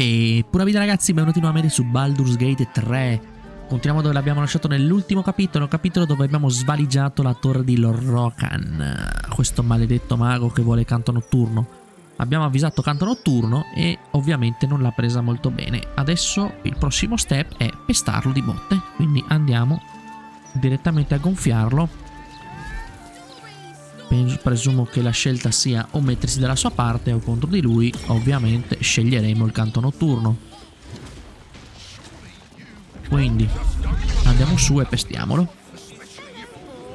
E Pura Vida, ragazzi, benvenuti nuovamente su Baldur's Gate 3. Continuiamo dove l'abbiamo lasciato nell'ultimo capitolo, un capitolo dove abbiamo svaligiato la torre di Lorroakan, questo maledetto mago che vuole canto notturno. Abbiamo avvisato canto notturno e ovviamente non l'ha presa molto bene. Adesso il prossimo step è pestarlo di botte, quindi andiamo direttamente a gonfiarlo. Presumo che la scelta sia o mettersi dalla sua parte o contro di lui. Ovviamente sceglieremo il canto notturno, quindi andiamo su e pestiamolo.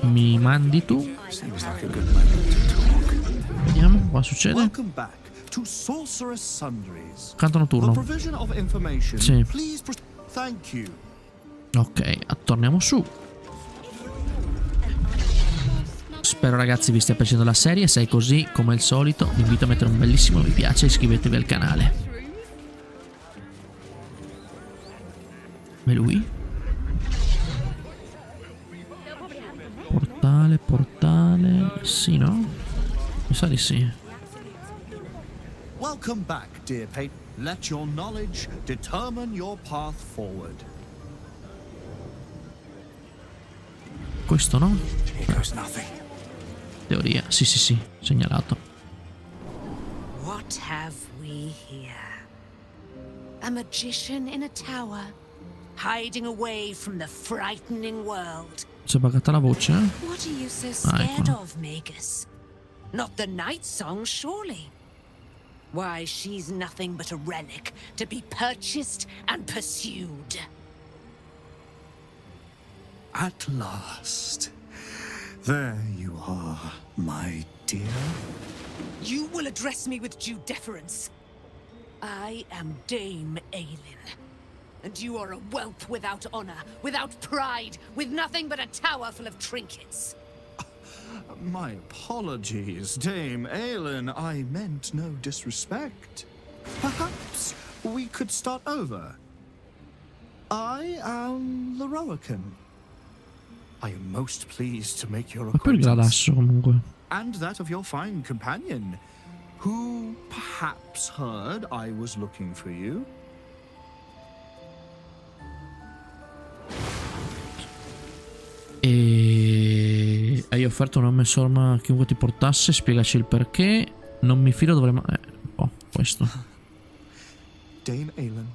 Mi mandi tu? Vediamo cosa succede. Canto notturno. Sì. Ok, torniamo su. Spero, ragazzi, vi stia piacendo la serie. Se è così, come al solito, vi invito a mettere un bellissimo mi piace e iscrivetevi al canale. E lui? Portale, portale. Sì, no? Mi sa di sì. Welcome back, dear Pate. Let your knowledge determine your path forward. Questo no? Teoria, sì, sì, sì, segnalato. What have we here? A magician in a tower, hiding away from the frightening world. Si è pagata la voce? What are you so scared of, Magus? Not the night song, surely. Why, she's nothing but a relic to be purchased and pursued. At last. There you are, my dear. You will address me with due deference. I am Dame Aylin, and you are a whelp without honor, without pride, with nothing but a tower full of trinkets. My apologies, Dame Aylin. I meant no disrespect. Perhaps we could start over. I am Lorroakan. I am most pleased to make your acquaintance, and that of your fine companion, who perhaps heard I was looking for you. E hai offerto una messa orma a chiunque ti portasse, spiegaci il perché. Non mi fido, dovremmo... oh, questo. Dame Aylin,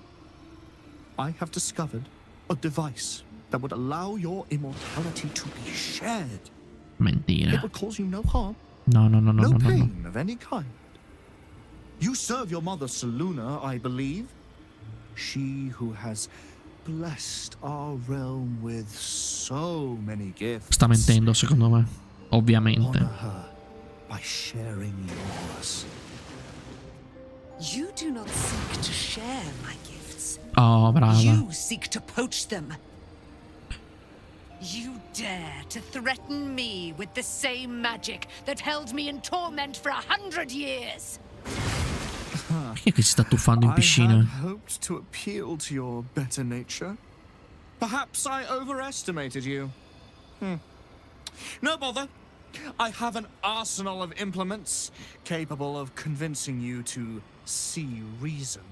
I have discovered a device that would allow your immortality to be shared. Mentira. It would cause you no harm. No pain of any kind. You serve your mother Selûne, I believe. She who has blessed our realm with so many gifts. Sta mentendo, secondo me. Ovviamente. Honor her by sharing yours. You do not seek to share my gifts. Oh, brava. You seek to poach them. You dare to threaten me with the same magic that held me in torment for 100 years. Perché che si sta tuffando in piscina? I hoped to appeal to your better nature. Perhaps I overestimated you. No bother. I have an arsenal of implements capable of convincing you to see reason.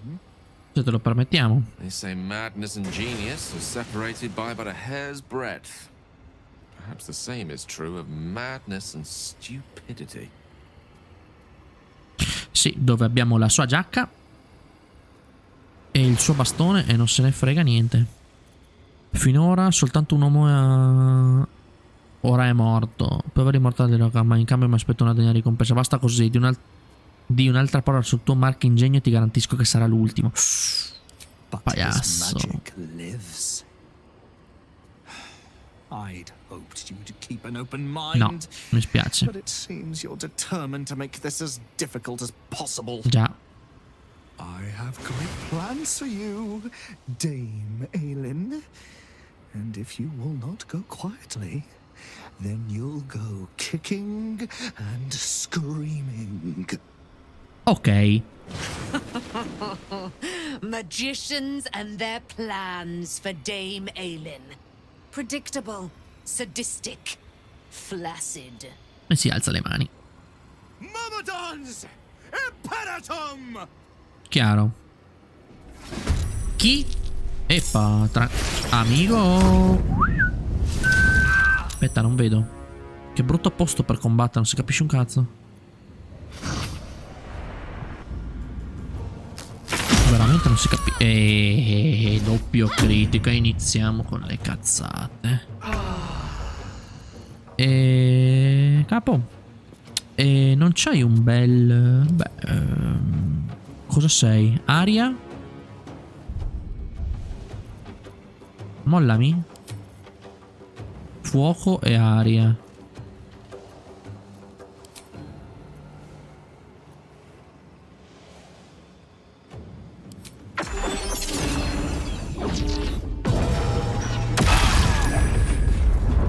Te lo permettiamo. They say madness and genius are separated by but a hair's breadth. Perhaps the same is true of madness and stupidity. Sì, dove abbiamo la sua giacca e il suo bastone e non se ne frega niente. Finora soltanto un uomo ora è morto. Poveri mortali, ma in cambio mi aspetto una degna ricompensa. Basta così, di un'altra parola sul tuo marchio ingegno ti garantisco che sarà l'ultimo. Pagliasso. No, mi spiace. Già. I have great plans for you, Dame Aylin. And if you will not go quietly, then you'll go kicking and screaming. Ok. Magicians and their plans for Dame Aylin. Predictable, sadistic, flaccid. E si alza le mani. Mamadons! Imperatum! Chiaro. Chi? Eppa, amico. Aspetta, non vedo. Che brutto posto per combattere, non si capisce un cazzo. Veramente non si capisce. Doppio critico. Iniziamo con le cazzate. Capo. Non c'hai un bel... Beh... cosa sei? Aria? Mollami? Fuoco e aria.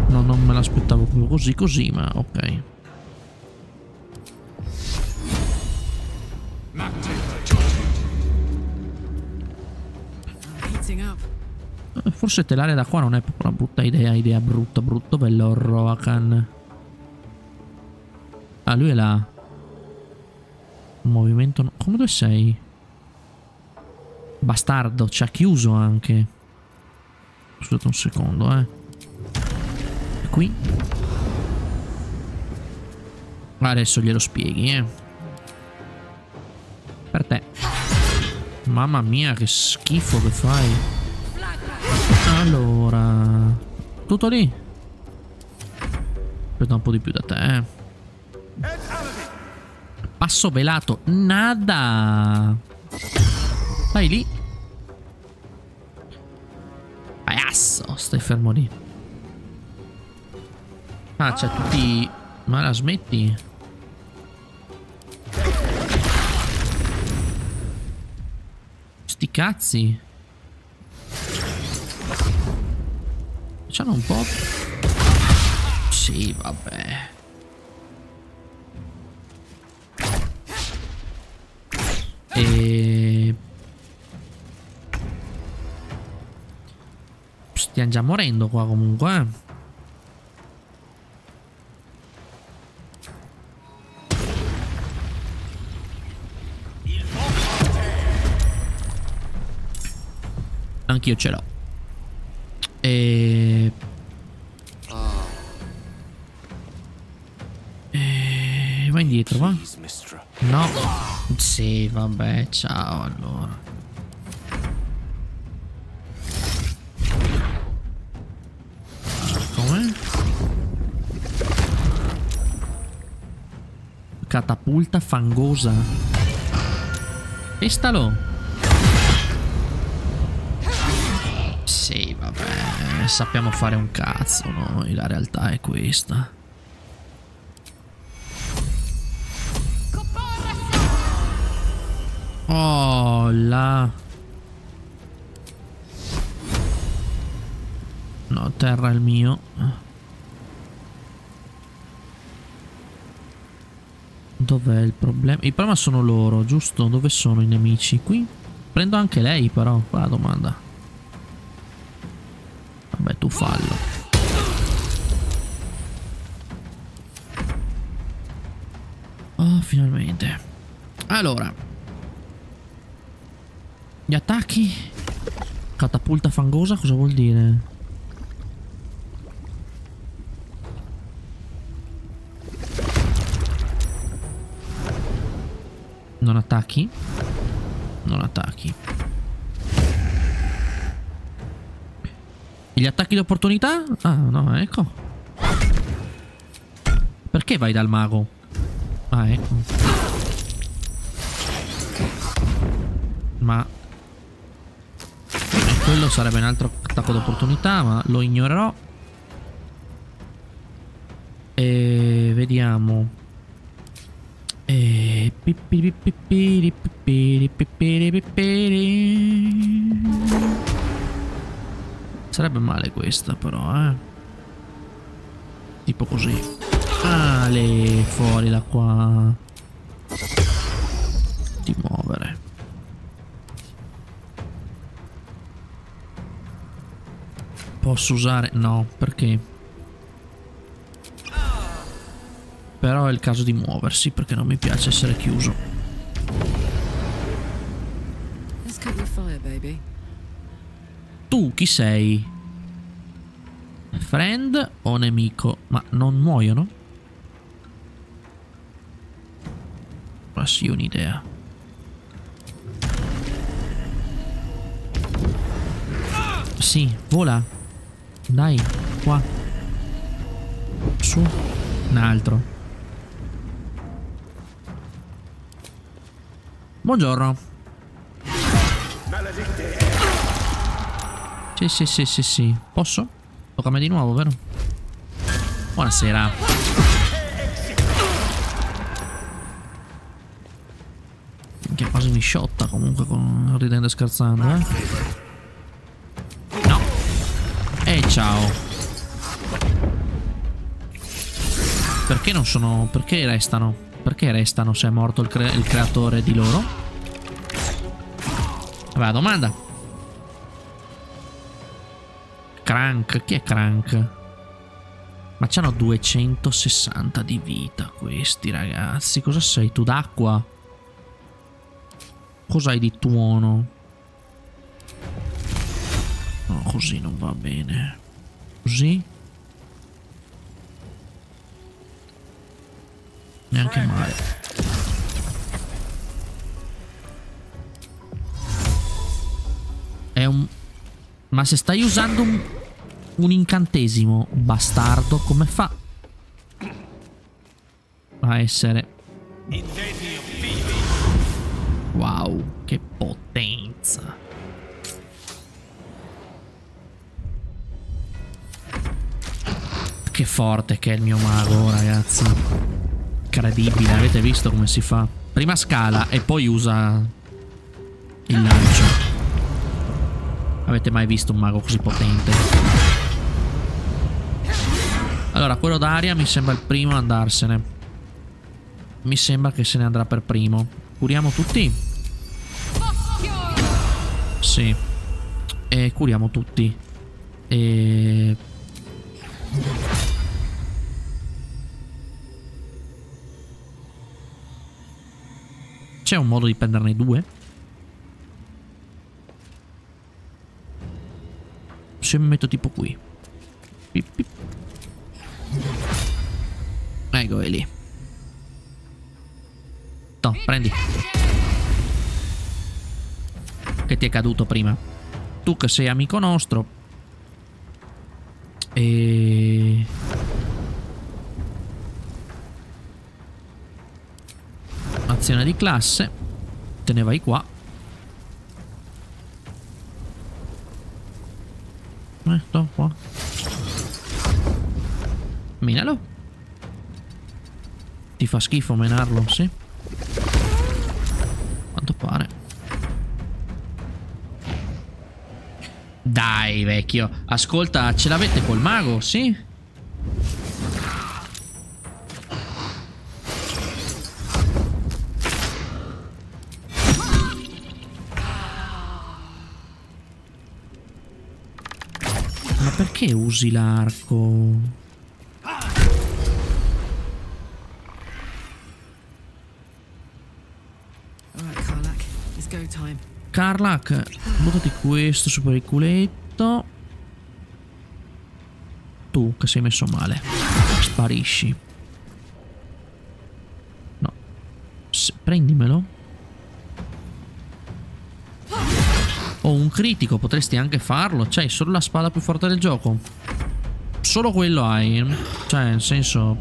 No, non me l'aspettavo proprio così così, ma ok. Forse telare da qua non è proprio una brutta idea. Idea brutta, brutto bello Lorroakan. Ah, lui è là. Movimento no. Come dove sei? Bastardo, ci ha chiuso anche. Scusate un secondo, E qui. Adesso glielo spieghi, Per te. Mamma mia, che schifo che fai. Allora, tutto lì. Aspetta un po' di più da te. Passo velato. Nada. Vai lì. Passo. Stai fermo lì. Ah, c'è tutti. Ma la smetti? Sti cazzi. C'hanno un po'. Sì, vabbè. E... stiamo già morendo qua comunque, Anch'io ce l'ho. Vai indietro, va? No. Sì, vabbè, ciao allora. Come? Catapulta fangosa. Pestalo. Sì, vabbè, sappiamo fare un cazzo noi, la realtà è questa. Oh là. No, terra è il mio. Dov'è il problema? Il problema sono loro, giusto? Dove sono i nemici? Qui? Prendo anche lei però, qua la domanda. Vabbè, tu fallo. Oh, finalmente. Allora, gli attacchi. Catapulta fangosa cosa vuol dire? Non attacchi? Non attacchi. Gli attacchi d'opportunità? Ah, no, ecco. Perché vai dal mago? Ah, ecco. Ma... quello sarebbe un altro attacco d'opportunità, ma lo ignorerò. E... vediamo. E... sarebbe male questa però, tipo così. Ale, fuori da qua. Ti muovere. Posso usare? No, perché? Però è il caso di muoversi perché non mi piace essere chiuso. Tu chi sei? Friend o nemico? Ma non muoiono? Ma sì, un'idea. Sì, vola. Dai, qua. Su. Un altro. Buongiorno. Sì, sì, sì, sì, sì. Posso? Tocca a me di nuovo, vero? Buonasera. Che quasi mi sciotta comunque con... ridendo e scherzando, eh? No. E ciao. Perché non sono... perché restano? Perché restano se è morto il creatore di loro? Vabbè, domanda. Crank, chi è Crank? Ma c'hanno 260 di vita questi ragazzi. Cosa sei tu, d'acqua? Cos'hai di tuono? No, così non va bene. Così? Neanche male. È un... ma se stai usando un incantesimo, bastardo, come fa a essere? Wow, che potenza. Che forte che è il mio mago, ragazzi. Incredibile, avete visto come si fa? Prima scala e poi usa il lancio. Avete mai visto un mago così potente? Allora, quello d'aria mi sembra il primo ad andarsene. Mi sembra che se ne andrà per primo. Curiamo tutti? Sì. E curiamo tutti. E... c'è un modo di prenderne due? Se mi metto tipo qui. Pip, pip. Ecco, è lì. No, prendi. Che ti è caduto prima. Tu che sei amico nostro. E... azione di classe. Te ne vai qua. Sto qua. Minalo. Ti fa schifo menarlo, sì? Quanto pare. Dai, vecchio. Ascolta, ce l'avete col mago, sì? Perché usi l'arco? Karlak, buttati questo su per il culetto. Tu che sei messo male. Sparisci. No. Prendimelo. Oh, un critico, potresti anche farlo. C'hai solo la spada più forte del gioco. Solo quello hai. Cioè, nel senso,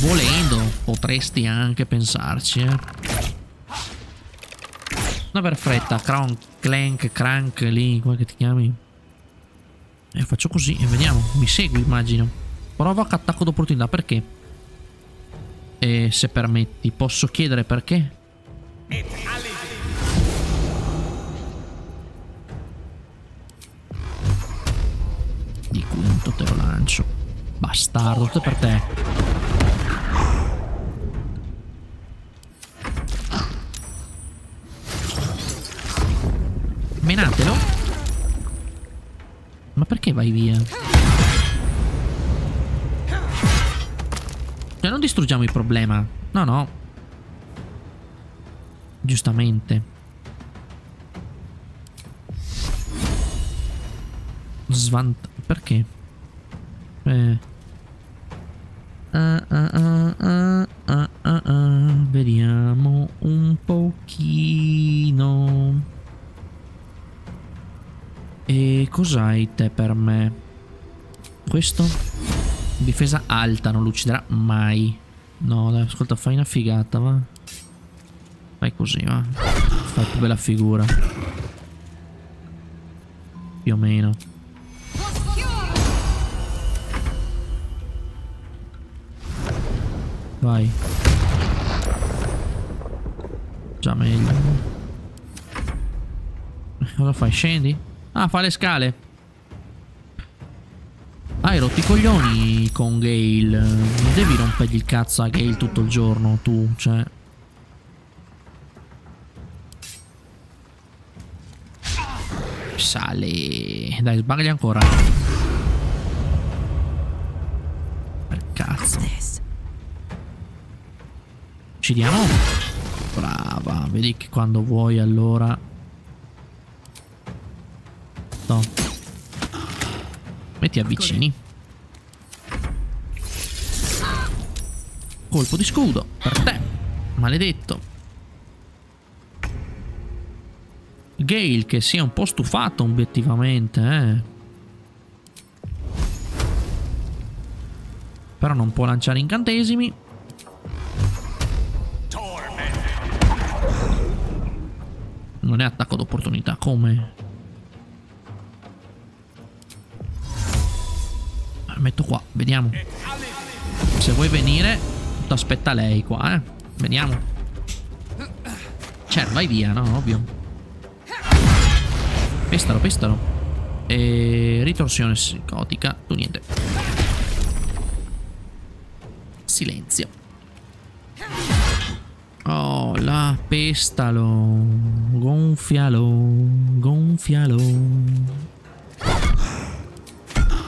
volendo, potresti anche pensarci, eh. No, per fretta. Crank lì, come che ti chiami? E faccio così e vediamo. Mi segui, immagino. Provoca attacco d'opportunità, perché? E se permetti, posso chiedere perché? Te lo lancio, bastardo, tutto per te. Menatelo. Ma perché vai via? Cioè, non distruggiamo il problema. No, no. Giustamente. svantaggio. Perché? Vediamo un pochino. E cos'hai te per me? Questo? Difesa alta, non lo ucciderà mai. No, dai, ascolta, fai una figata, va. Fai così, va. Fai più bella figura. Più o meno. Vai. Già meglio. Cosa fai? Scendi? Ah, fa le scale. Hai rotto i coglioni con Gale. Non devi rompergli il cazzo a Gale tutto il giorno, tu, cioè. Sali. Dai, sbagli ancora. Per cazzo. Uccidiamo. Brava. Vedi che quando vuoi allora. No. E ti avvicini. Colpo di scudo. Per te. Maledetto. Gale che si è un po' stufato obiettivamente, Però non può lanciare incantesimi. Non è attacco d'opportunità, come? La metto qua, vediamo. Se vuoi venire, ti aspetta lei qua, Vediamo. Cioè, vai via, no? Ovvio. Pestalo, pestalo. E ritorsione psicotica, tu niente. Silenzio. Oh la pestalo, gonfialo, gonfialo,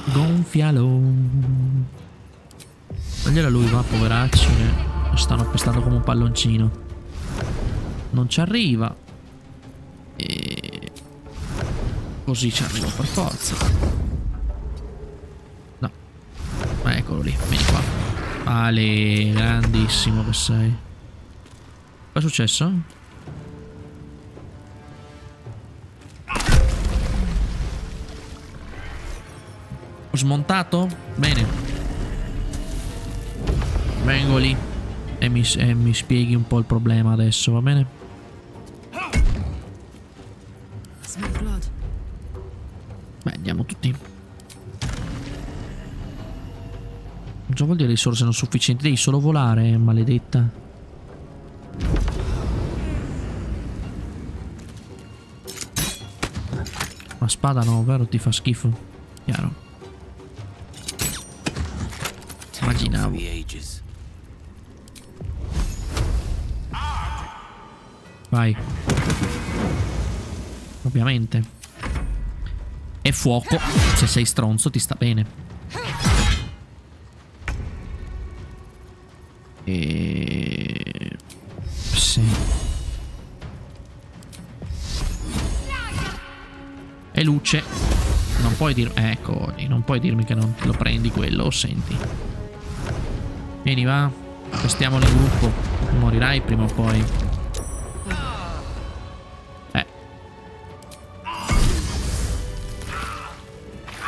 gonfialo. Tagliela lui, va, poveracci. Lo stanno pestando come un palloncino. Non ci arriva. E così ci arrivo per forza. No. Eccolo lì, vieni qua. Ale, grandissimo che sei. È successo? Ho smontato? Bene. Vengo lì e mi spieghi un po' il problema adesso, va bene? Beh, andiamo tutti. Cosa vuol dire risorse non sufficienti? Devi solo volare, maledetta. La spada no, vero? Ti fa schifo. Chiaro. Immaginavo. Vai. Ovviamente. E fuoco. Se sei stronzo ti sta bene. E... sì. E luce. Non puoi dirmi. Ecco, non puoi dirmi che non lo prendi quello. Senti. Vieni, va. Pestiamo nel gruppo. Morirai prima o poi.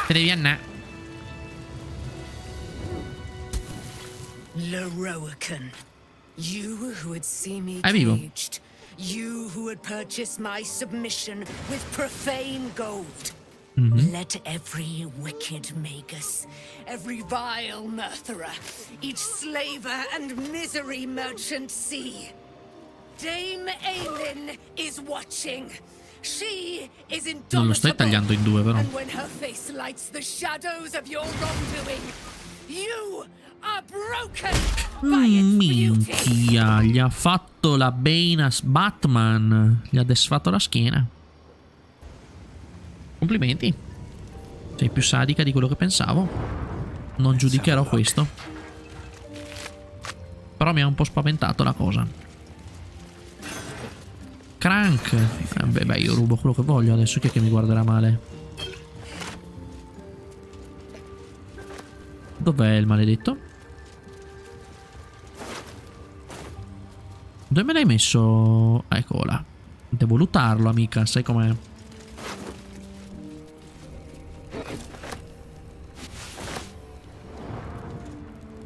Te devi andare. Lorroakan. You who had seen me caged. You who had purchased my submission with profane gold. Let every wicked magus, every vile murderer, each slaver and misery merchant see. Dame Aylin is watching. She is indomitable. Non lo stai tagliando in due, però. And when her face lights the shadows of your wrongdoing, you are broken. Minchia, gli ha fatto la Bane Batman. Gli ha desfatto la schiena. Complimenti. Sei più sadica di quello che pensavo. Non giudicherò questo. Però mi ha un po' spaventato la cosa. Crank. Beh, io rubo quello che voglio adesso. Chi è che mi guarderà male? Dov'è il maledetto? Dove me l'hai messo? Ecco là. Devo lootarlo, amica. Sai com'è?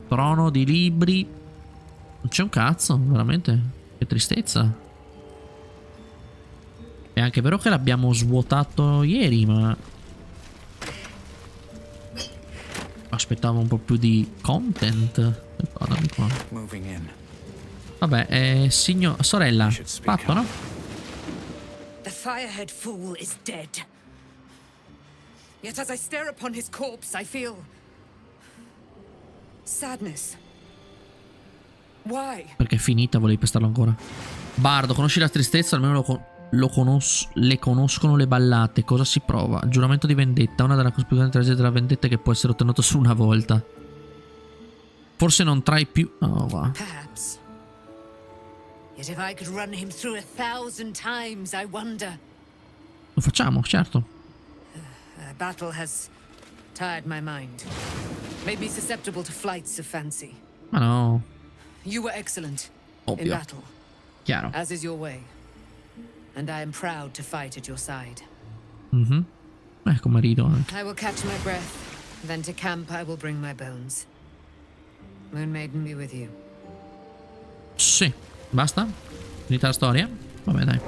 Trono di libri. Non c'è un cazzo, veramente. Che tristezza. È anche vero che l'abbiamo svuotato ieri, ma... aspettavo un po' più di content. Guardami qua. Vabbè, sorella, fatto, no? The firehead fool is dead. Yet as I stare upon his corpse, I feel sadness. Why? Perché è finita, volevi pestarlo ancora. Bardo, conosci la tristezza? Almeno le conoscono le ballate. Cosa si prova? Giuramento di vendetta. Una della cospicante tragedia della vendetta che può essere ottenuto solo una volta. Forse non trai più. Oh, va. Lo facciamo, certo. A battle has tired my mind. Made me susceptible to flights of fancy. Ma no. You were excellent in battle. Chiaro. As is your way. And I am proud to fight at your side. Mhm. Ecco, marido. I will catch my breath, then to camp I will bring my bones. Moon Maiden be with you. Sì, basta. Finita la storia. Vabbè, dai.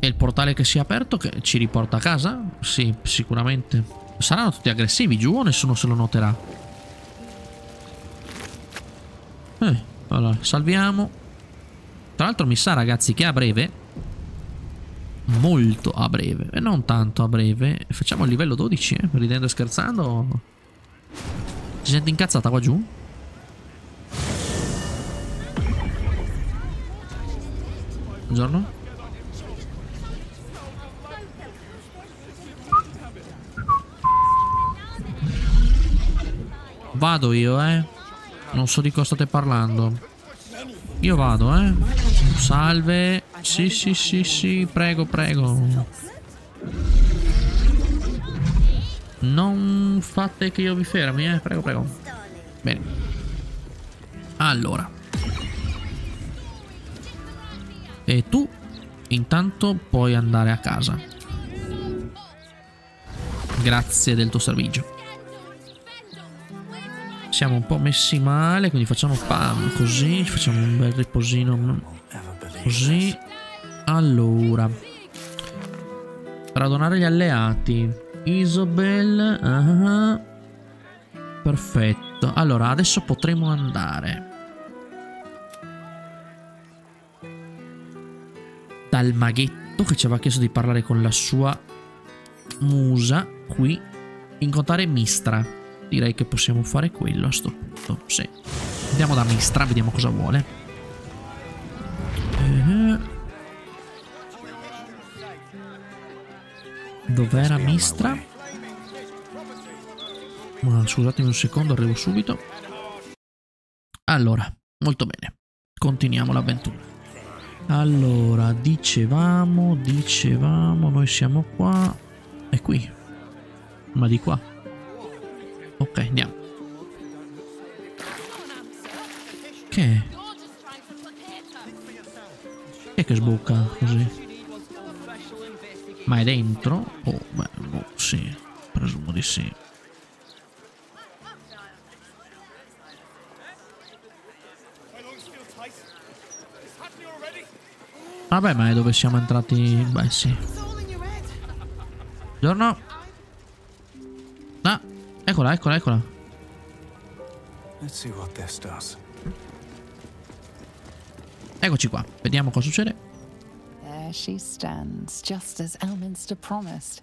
E il portale che si è aperto che ci riporta a casa? Sì, sicuramente. Saranno tutti aggressivi giù o nessuno se lo noterà? Allora, salviamo. Tra l'altro mi sa, ragazzi, che a breve, molto a breve, e non tanto a breve, facciamo il livello 12, ridendo e scherzando. Si sente incazzata qua giù? Buongiorno. Vado io, non so di cosa state parlando. Io vado, Salve. Sì, prego, prego. Non fate che io vi fermi, prego. Bene. Allora. E tu intanto puoi andare a casa. Grazie del tuo servizio. Siamo un po' messi male, quindi facciamo pam, così, facciamo un bel riposino, così. Allora, radonare gli alleati, Isobel, perfetto. Allora, adesso potremo andare dal maghetto che ci aveva chiesto di parlare con la sua musa, qui, incontrare Mystra. Direi che possiamo fare quello a sto punto. Sì. Andiamo da Mystra, vediamo cosa vuole. Dov'era Mystra? Ma scusatemi un secondo, arrivo subito. Allora, molto bene. Continuiamo l'avventura. Allora, dicevamo, noi siamo qua. E qui. Ma di qua. Ok, andiamo. Che sbocca così? Ma è dentro? Oh, beh, boh, sì. Presumo di sì. Vabbè, ma è dove siamo entrati? Beh, sì. Buongiorno. Eccola. Eccoci qua, vediamo cosa succede. There she stands, just as Elminster promised.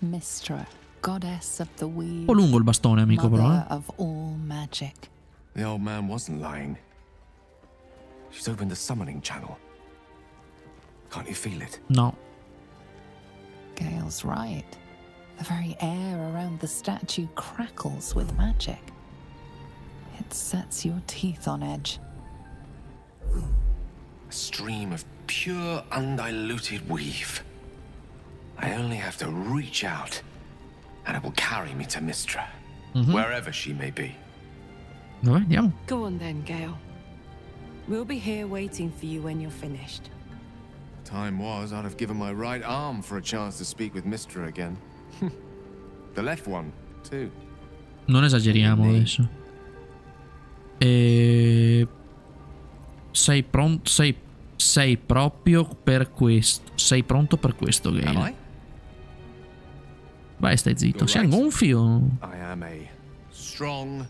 Mystra, goddess of the weave. Un po' lungo il bastone, amico, però. Of all magic. The old man wasn't lying. She's opened the summoning channel. Can't you feel it? No. Gale's right. The very air around the statue crackles with magic. It sets your teeth on edge. A stream of pure, undiluted weave. I only have to reach out, and it will carry me to Mystra, wherever she may be. Dove andiamo? Go on then, Gale. We'll be here waiting for you when you're finished. Time was, I'd have given my right arm for a chance to speak with Mystra again. The left one, too. Non esageriamo adesso. Sei pronto? Sei proprio per questo. Sei pronto per questo, Gale. Vai, stai zitto. Sei un gonfio. I am a strong,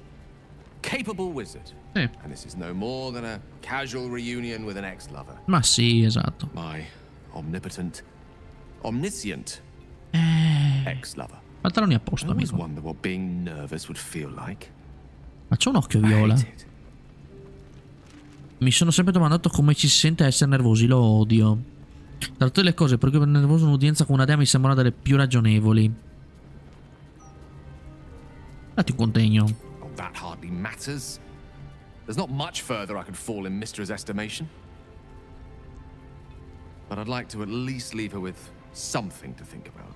capable wizard. And this is no more than a casual reunion with an ex-lover. Ma sì, esatto. My omnipotent, omniscient ex-lover. Pantaloni a posto, amico. Ma c'è un occhio viola. Mi sono sempre domandato come ci si sente a essere nervosi, lo odio. Tra tutte le cose, perché per nervoso un'udienza con una dea mi sembra una delle più ragionevoli. Datti un contegno. Oh, that hardly matters. There's not much further I could fall in Mistra's estimation. But I'd like to at least leave her with something to think about.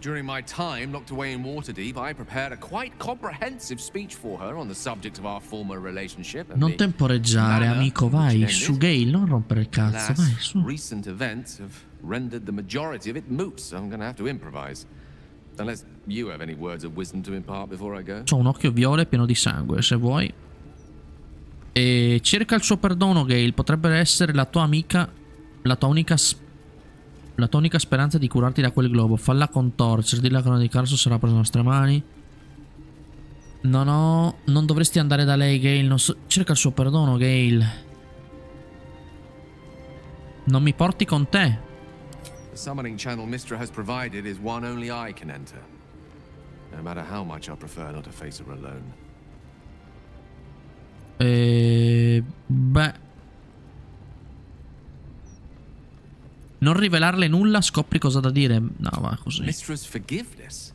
During my time locked away in Waterdeep, I prepared a quite comprehensive speech for her on the subject of our former relationship. Non temporeggiare, amico, vai su Gale, non rompere il cazzo, vai su. Recent events have rendered the majority of it moot, so I'm going to have to improvise. Unless you have any words of wisdom to impart before I go. C'ho un occhio viola pieno di sangue, se vuoi. E cerca il suo perdono, Gale, potrebbe essere la tua amica, la tua unica speranza. La tua unica speranza è di curarti da quel globo. Falla contorcere. Dilla che la di Karsus sarà per le nostre mani. No, no. Non dovresti andare da lei, Gale. Non so... Cerca il suo perdono, Gale. Non mi porti con te. The summoning channel Mystra has provided is one only I can enter. No matter how much I prefer not to face her alone. Beh. Non rivelarle nulla, scopri cosa da dire. No, va così. Mistress forgiveness.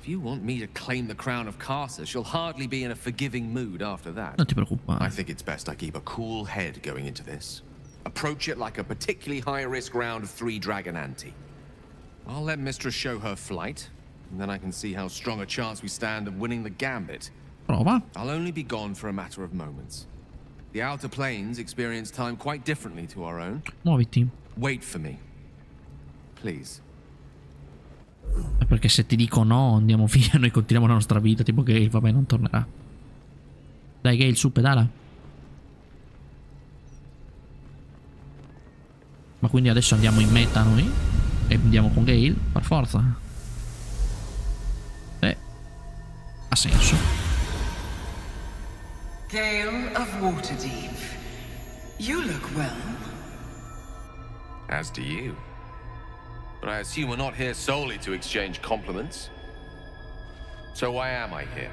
If you want me to claim the crown of Karsus, she'll hardly be in a forgiving mood after that. Non ti preoccupare. I think it's best I keep a cool head going into this. Approach it like a particularly high-risk round of 3 dragon ante. I'll let Mistress show her flight, and then I can see how strong a chance we stand of winning the gambit. Prova. I'll only be gone for a matter of moments. The outer planes experience time quite differently to our own. Muoviti. Wait for me, please. Perché se ti dico no, andiamo via, noi continuiamo la nostra vita. Tipo Gale, vabbè, non tornerà. Dai, Gale, su, pedala. Ma quindi adesso andiamo in meta noi? E andiamo con Gale, per forza. Ha senso. Gale of Waterdeep, you look well. As do you. But I assume we're not here solely to exchange compliments. So why am I here?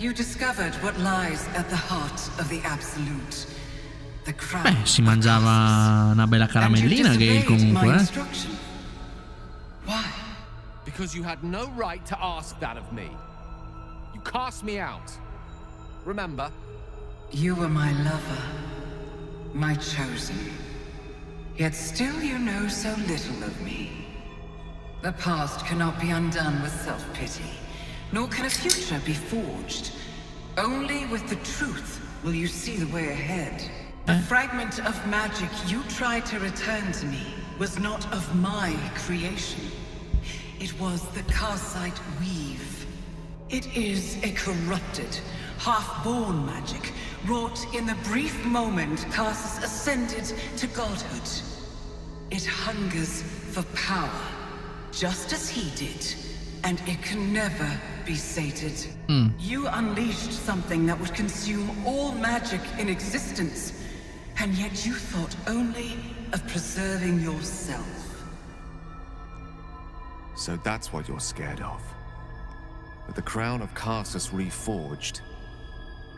You discovered what lies at the heart of the absolute. The crown. Beh, si mangiava una bella caramellina, Gale, comunque. Why? Because you had no right to ask that of me. You cast me out. Remember? You were my lover. My chosen. Yet still you know so little of me. The past cannot be undone with self-pity, nor can a future be forged. Only with the truth will you see the way ahead. The fragment of magic you tried to return to me was not of my creation. It was the Karsite Weave. It is a corrupted, half-born magic, wrought in the brief moment Karsus ascended to godhood. It hungers for power, just as he did, and it can never be sated. You unleashed something that would consume all magic in existence, and yet you thought only of preserving yourself. So that's what you're scared of. With the crown of Karsus reforged,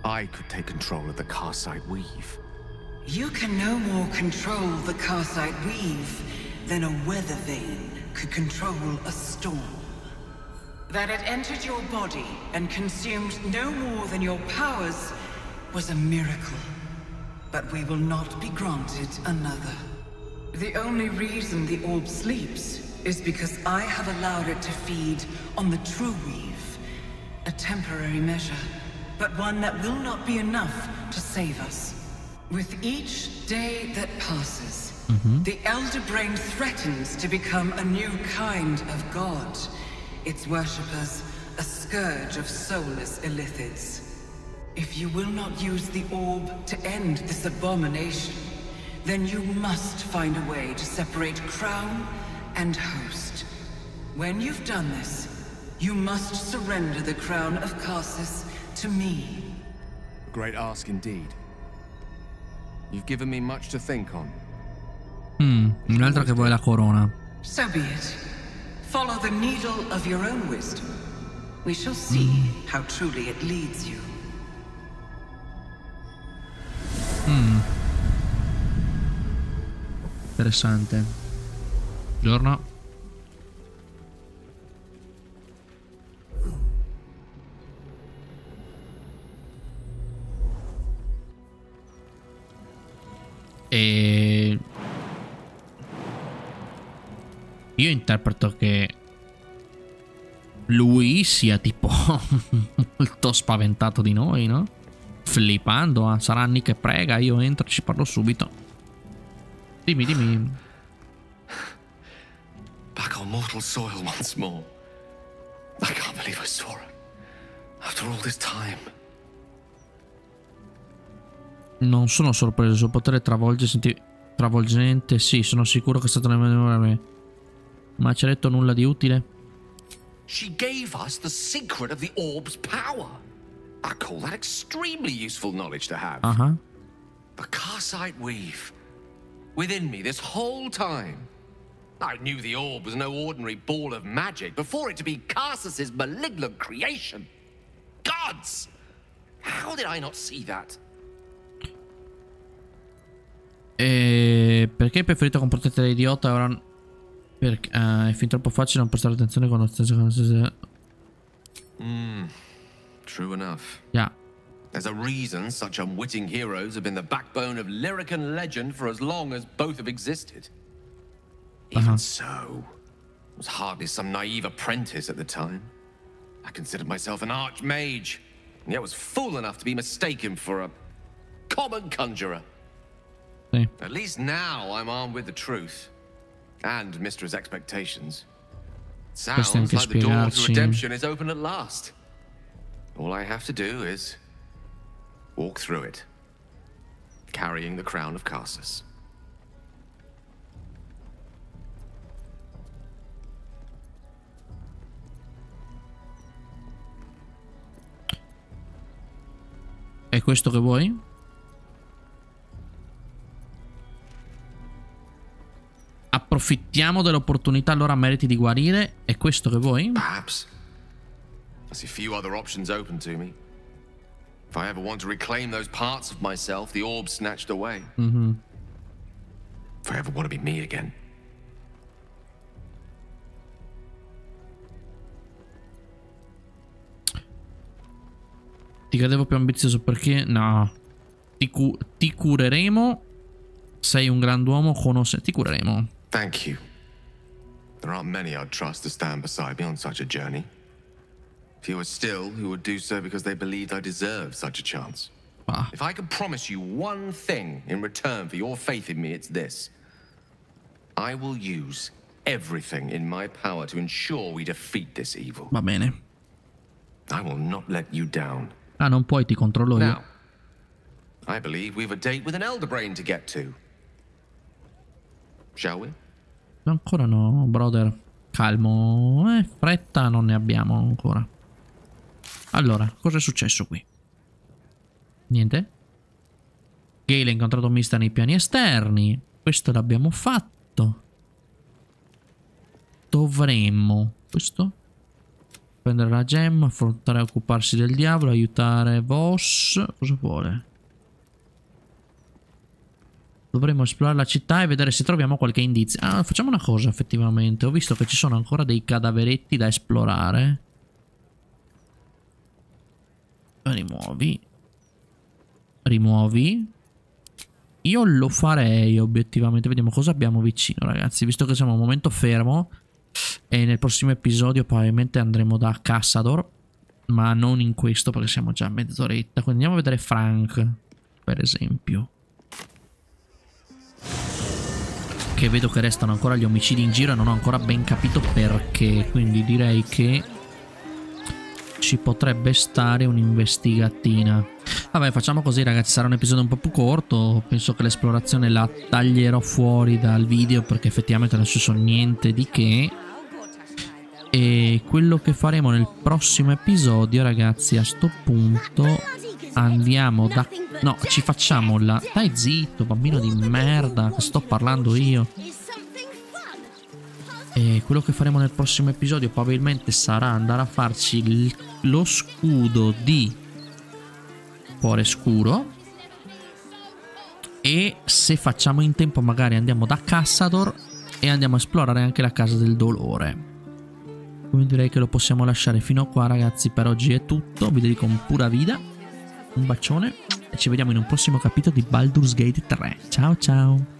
I could take control of the Karsite Weave. You can no more control the Karsite Weave than a weather vane could control a storm. That it entered your body and consumed no more than your powers was a miracle. But we will not be granted another. The only reason the orb sleeps is because I have allowed it to feed on the true weave. A temporary measure, but one that will not be enough to save us. With each day that passes, the Elder Brain threatens to become a new kind of god. Its worshippers, a scourge of soulless Illithids. If you will not use the orb to end this abomination, then you must find a way to separate crown and host. When you've done this, you must surrender the crown of Karsus to me. Great ask indeed. You've given me much to think on. Un altro che vuoi la corona. So be it. Follow the needle of your own wisdom. We shall see how truly it leads you. Interessante. Buongiorno. E io interpreto che lui sia tipo molto spaventato di noi, no? Flippando, sarà Anni che prega, io entro, ci parlo subito. Dimmi, dimmi. Back on mortal soil once more. I can't believe I saw her. After all this time. Non sono sorpreso, il suo potere travolgente, sì, sono sicuro che è stata una memoria. Ma ci ha detto nulla di utile? She gave us the secret of the orb's power. I call that extremely useful knowledge to have. The Karsite Weave. Within me this whole time. I knew the orb was no ordinary ball of magic before it to be Karsus's malignant creation. Gods! How did I not see that? Perché hai preferito comportarti da idiota ora? Perché è fin troppo facile non prestare attenzione con lo stesso. True enough. Yeah. There's a reason such unwitting heroes have been the backbone of Lorroakan legend for as long as both have existed. Even so, I was hardly some naive apprentice at the time. I considered myself an archmage, and yet was fool enough to be mistaken for a common conjurer. At least now I'm armed with the truth, and Mistra's expectations. Sounds like the door to redemption is open at last. All I have to do is walk through it, carrying the crown of Karsus. È questo che vuoi? Approfittiamo dell'opportunità, allora meriti di guarire. È questo che vuoi? Perhaps. I see few other options open to me. If I ever want to reclaim those parts of myself, the orb snatched away. If I ever want to be me again. Ti credevo più ambizioso, perché? No. Ti cureremo. Sei un grand'uomo, ti cureremo. Thank you. There aren't many I'd trust to stand beside me on such a journey. Fewer still who would do so because they believed I deserved such a chance. If I could promise you one thing in return for your faith in me, it's this. I will use everything in my power to ensure we defeat this evil. Va bene. I will not let you down. Ah, non puoi, ti controllo io. Now, I believe we have a date with an Elder Brain to get to. Shall we? Ancora no, brother. Calmo, fretta non ne abbiamo ancora. Allora, cosa è successo qui? Niente. Gale ha incontrato Mystra nei piani esterni. Questo l'abbiamo fatto. Dovremmo. Questo? Prendere la gemma, affrontare e occuparsi del diavolo, aiutare Voss. Cosa vuole? Dovremmo esplorare la città e vedere se troviamo qualche indizio. Ah, facciamo una cosa effettivamente. Ho visto che ci sono ancora dei cadaveretti da esplorare. Rimuovi. Rimuovi. Io lo farei obiettivamente. Vediamo cosa abbiamo vicino, ragazzi. Visto che siamo a un momento fermo, E nel prossimo episodio probabilmente andremo da Cazador, ma non in questo perché siamo già a mezz'oretta. Quindi andiamo a vedere Frank, per esempio, che vedo che restano ancora gli omicidi in giro e non ho ancora ben capito perché. Quindi direi che ci potrebbe stare un'investigatina. Vabbè, facciamo così ragazzi, sarà un episodio un po' più corto. Penso che l'esplorazione la taglierò fuori dal video perché effettivamente non ci sono niente di che. E quello che faremo nel prossimo episodio ragazzi, a sto punto andiamo da... no, ci facciamo la... dai zitto bambino di merda, che sto parlando io. E quello che faremo nel prossimo episodio probabilmente sarà andare a farci lo scudo di Cuore Scuro. E se facciamo in tempo magari andiamo da Cazador e andiamo a esplorare anche la Casa del Dolore. Quindi direi che lo possiamo lasciare fino a qua ragazzi, per oggi è tutto. Vi dedico un Pura Vida, un bacione e ci vediamo in un prossimo capitolo di Baldur's Gate 3. Ciao ciao.